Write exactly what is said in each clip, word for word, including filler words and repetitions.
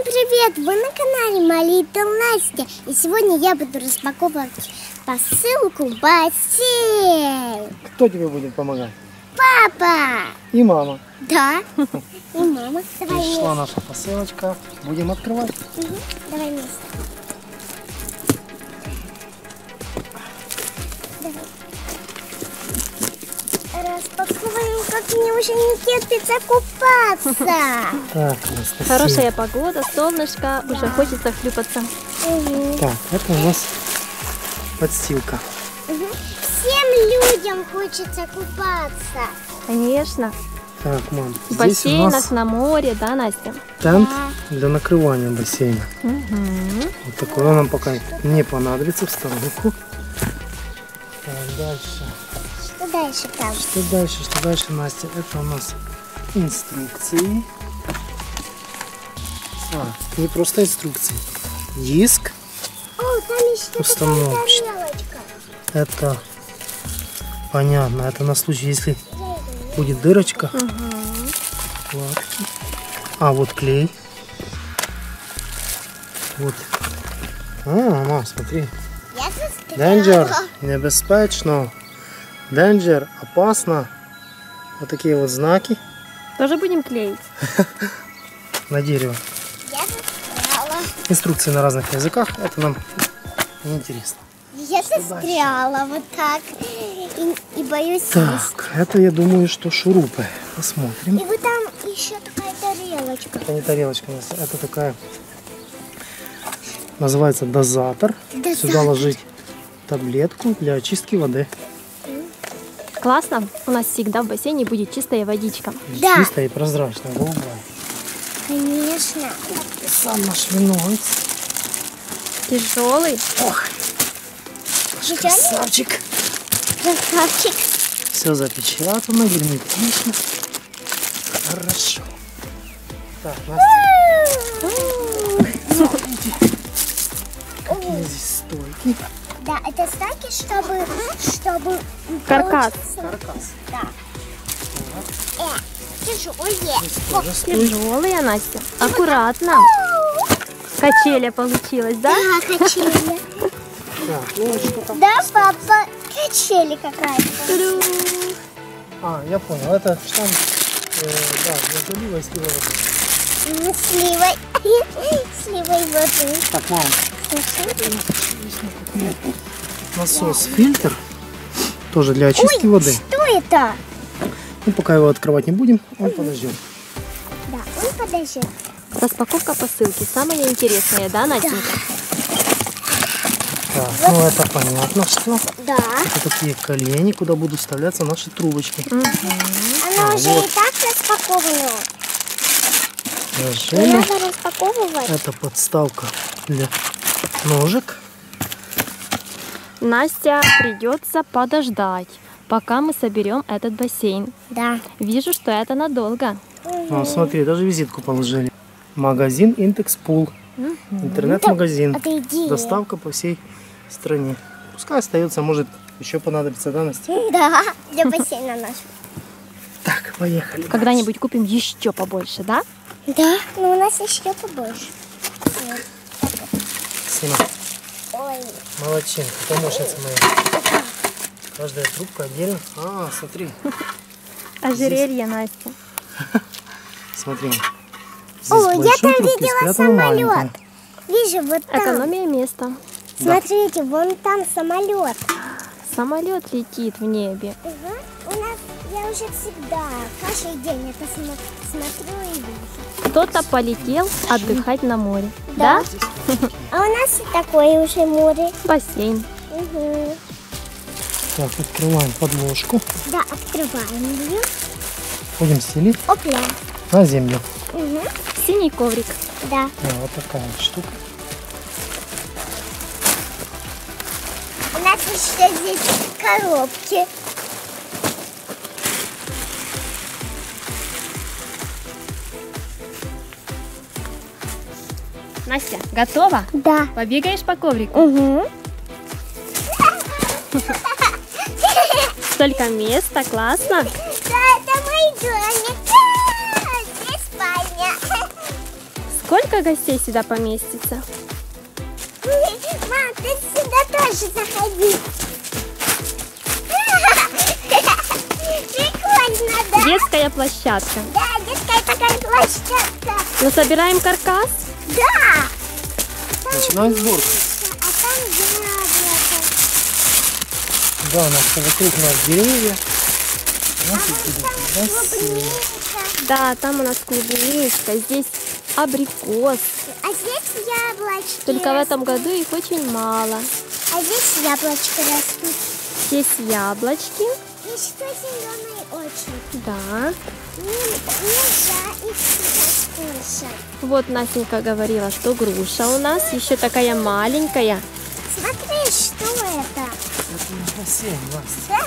Всем привет! Вы на канале My little Nastya. И сегодня я буду распаковывать посылку в бассейн. Кто тебе будет помогать? Папа! И мама. Да, и мама. Давай пришла вместе. Наша посылочка. Будем открывать. Угу. Давай вместе. Давай. Распаковываем, как мне уже не терпится купаться. Так, хорошая погода, солнышко, да. Уже хочется хлюпаться. Угу. Так, это у нас подстилка. Угу. Всем людям хочется купаться. Конечно. Так, мам, бассейн у нас на море, да, Настя? Тент, да, для накрывания бассейна. Угу. Вот такой он нам пока не понадобится, в сторонку. Так, дальше. Что дальше там? Что дальше, что дальше, Настя? Это у нас инструкции. А, не просто инструкции. Диск. О, там еще установочка. Это понятно. Это на случай, если будет дырочка. Угу. А, вот клей. Вот. А, мам, смотри. Danger. Небезпечно. Danger. Опасно. Вот такие вот знаки. Тоже будем клеить. На дерево. Инструкции на разных языках. Это нам неинтересно. Я застряла вот так и, и боюсь. Так, лист. Это я думаю, что шурупы. Посмотрим. И вот там еще такая тарелочка. Это не тарелочка, это такая, называется дозатор. дозатор. Сюда ложить таблетку для очистки воды. Классно, у нас всегда в бассейне будет чистая водичка. Да. Чистая и прозрачная, голубая. Конечно. Сам наш виновец. Тяжелый. Ох. Красавчик. Красавчик. Все запечатано, герметично. Хорошо. Так, Настя. Какие здесь стойки. Да, это стойки, чтобы... чтобы каркас. Каркас. Да. Вот. Тяжелые. Тяжелые, Настя. Аккуратно. Качеля получилась, да? Да, качеля. Да, папа, качели какая-то. А, я понял, это штамп, э, да, для сливой, сливой воды. Сливой, сливой воды. Так, мам, насос, фильтр, тоже для очистки Ой, воды. Что это? Ну, пока его открывать не будем, он подождет. Да, он подождет. Распаковка посылки, самая интересная, да, Настенька? Да. Так, вот. Ну это понятно, что да. Это такие колени, куда будут вставляться наши трубочки. Угу. Она а, уже вот. И так распакована. Нажали. Надо распаковывать. Это подставка для ножек. Настя, придется подождать, пока мы соберем этот бассейн. Да. Вижу, что это надолго. Угу. Ну, смотри, даже визитку положили. Магазин Index Pool. Угу. Интернет-магазин. Доставка по всей стране. Пускай остается, может, еще понадобится, да, Настя? Да, для бассейна нашего. Так, поехали. Когда-нибудь купим еще побольше, да? Да, но у нас еще побольше. Сима. Ой. Молодчинка, помощница моя. Каждая трубка отдельно. А, смотри. Ожерелье, Настя. Смотри. О, я там видела самолет. Вижу, вот там. Экономия места. Смотрите, вон там самолет. Самолет летит в небе. Угу. У нас, я уже всегда, каждый день это смотрю и вижу. Кто-то полетел отдыхать на море. Да? Да? А у нас и такое уже море. Бассейн. Угу. Так, открываем подложку. Да, открываем ее. Будем селить. Опля. На землю. Угу. Синий коврик. Да. Да. Вот такая вот штука. У нас еще здесь коробки. Настя, готова? Да. Побегаешь по коврику? Угу. Столько места, классно. Да, это мой домик. Сколько Сколько гостей сюда поместится? Мам, ты сюда тоже заходи. Прикольно, да? Детская площадка. Да, детская такая площадка. Мы собираем каркас? Да. Начинаем сборку. А там деревья. Да, у нас вокруг у нас деревья. У нас а нас там клубника. Да, там у нас клубничка. Здесь абрикос. А здесь яблочки. Только растут. В этом году их очень мало. А здесь яблочки растут. Здесь яблочки. И что зеленый очень. Да. Нельзя их кушать. Вот Настенька говорила, что груша у нас еще такая маленькая. Смотри, что это. Это наш бассейн, Настя. Да,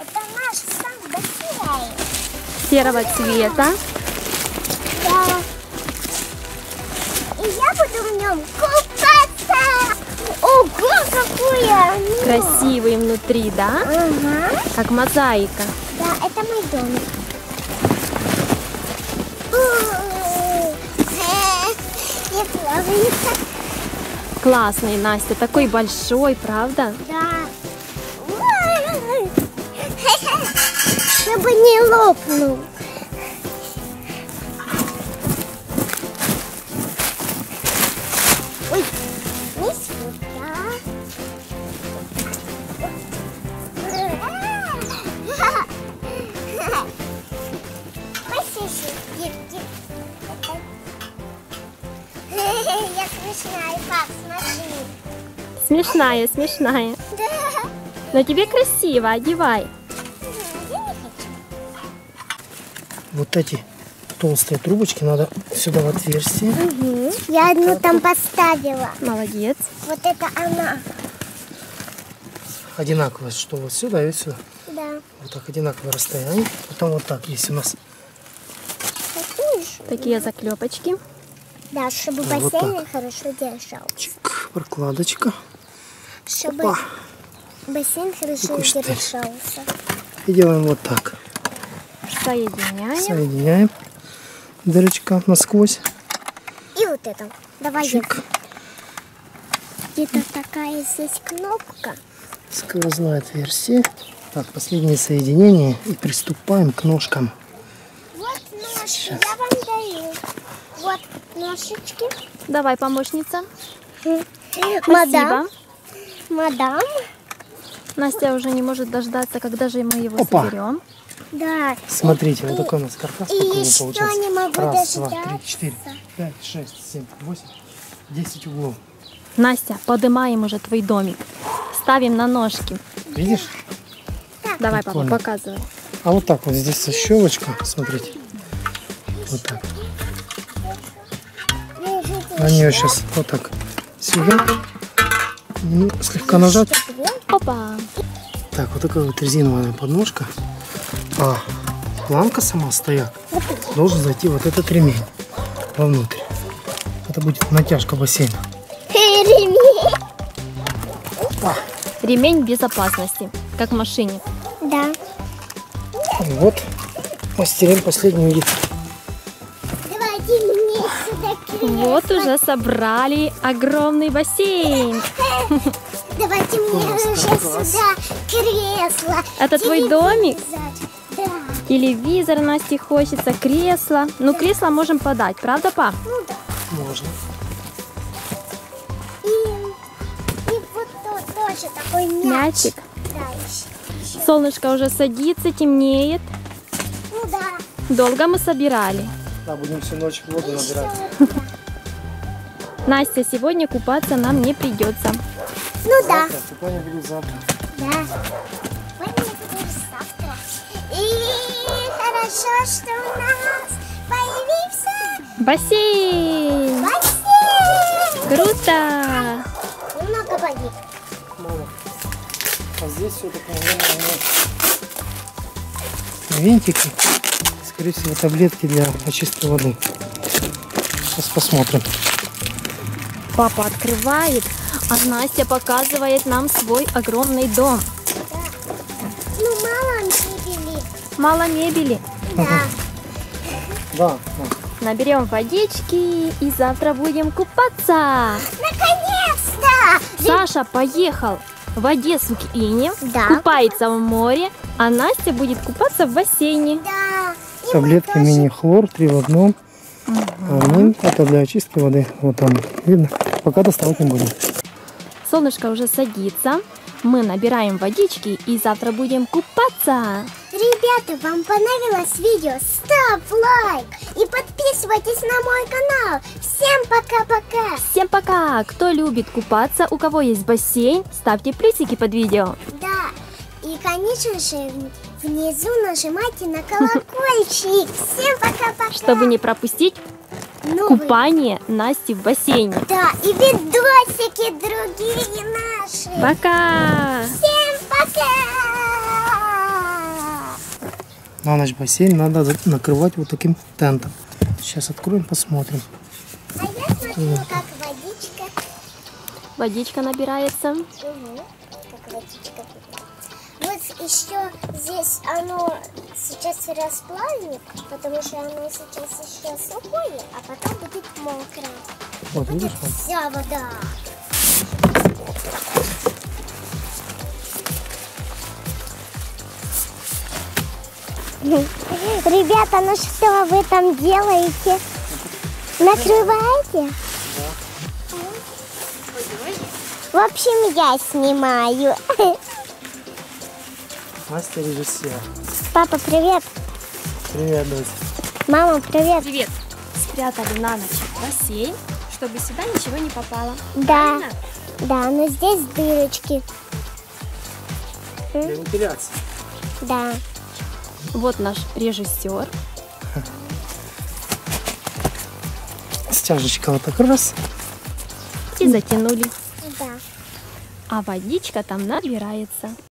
это наш сам бассейн. Серого да. цвета. Да. И я буду в нем купаться. Ого, какое! Красивый внутри, да? Ага. Как мозаика. Да, это мой домик. Не плавается. Классный, Настя, такой большой, правда? Да. Чтобы не лопнул. Ой, не Я смешная, пап, смотри. Смешная, смешная. Да. Но тебе красиво, одевай. Я не хочу. Вот эти толстые трубочки надо сюда в отверстие. Угу. Я одну там поставила. Молодец. Вот это она. Одинаково, что вот сюда и вот сюда. Да. Вот так одинаковое расстояние. Потом вот так есть у нас. Такие заклепочки. Да, чтобы ну, бассейн вот хорошо держал. Чик, прокладочка. Чтобы Опа. бассейн хорошо держался. И делаем вот так. Соединяем. Соединяем. Дырочка насквозь. И вот это. Давай. Где-то такая здесь кнопка. Сквозное отверстие. Так, последнее соединение. И приступаем к ножкам. Вот ножки. Сейчас. Я вам даю. Вот ножички. Давай, помощница. Мадам. Мадам. Настя уже не может дождаться, когда же мы его Опа. соберем. Да. Смотрите, и, вот такой у нас каркас. И еще не могу Раз, дождаться. Два, три, четыре, пять, шесть, семь, восемь, десять углов. Настя, поднимаем уже твой домик. Ставим на ножки. Видишь? Так. Давай, папа, показывай. А вот так вот здесь щелочка, смотрите. Вот так. На нее сейчас вот так сюда. Ну, слегка нажать. Опа. Так, вот такая вот резиновая подножка. А планка сама стояк. Должен зайти вот этот ремень вовнутрь. Это будет натяжка бассейна. Ремень. Опа. Ремень безопасности, как в машине. Да. И вот мастерим последнюю деталь. Вот уже собрали огромный бассейн. Давайте мне уже сюда кресло. Это твой домик? Да. Телевизор, Насте, хочется, кресло. Ну, кресло можем подать, правда, пап? Ну да. Можно. И, и вот тут тоже такой мячик. Мячик. Да, еще, еще. Солнышко уже садится, темнеет. Ну да. Долго мы собирали. Да, будем всю ночь воду набирать. Настя, сегодня купаться нам не придется. Ну завтра. да. Купание будет завтра. Да. Купание будет завтра. И хорошо, что у нас появился бассейн. Бассейн. Круто. Немного воды. Мало. А здесь все-таки немного винтики. Скорее всего, таблетки для очистки воды. Сейчас посмотрим. Папа открывает, а Настя показывает нам свой огромный дом. Да. Ну, мало мебели. Мало мебели? Да. Да. наберем водички и завтра будем купаться. Наконец-то! Саша поехал в воде с Ине, да. Купается в море, а Настя будет купаться в бассейне. Да. Таблетки мини-хлор, три в одном. Угу. Это для очистки воды. Вот там видно. Пока доставать не будем. Солнышко уже садится. Мы набираем водички и завтра будем купаться. Ребята, вам понравилось видео? Ставь лайк и подписывайтесь на мой канал. Всем пока-пока. Всем пока. Кто любит купаться, у кого есть бассейн, ставьте плюсики под видео. Да. И, конечно же, внизу нажимайте на колокольчик. Всем пока-пока. Чтобы не пропустить новый купание Насти в бассейне. Да, и видосики другие наши. Пока. Всем пока. На наш бассейн надо накрывать вот таким тентом. Сейчас откроем, посмотрим. А я смотрю, как водичка. Водичка набирается. Угу. Как водичка. Вот еще здесь оно сейчас расплавит, потому что оно сейчас еще сухое, а потом будет мокрое. Вот, видишь, вот вся вода. Ребята, ну что вы там делаете? Накрываете? Да. В общем, я снимаю. Настя режиссер. Папа, привет. Привет, Настя. Мама, привет. Привет. Спрятали на ночь бассейн, чтобы сюда ничего не попало. Да. Правильно? Да, но здесь дырочки. Для вентиляции. Да. Вот наш режиссер. Стяжечка вот так раз. И затянули. Да. А водичка там набирается.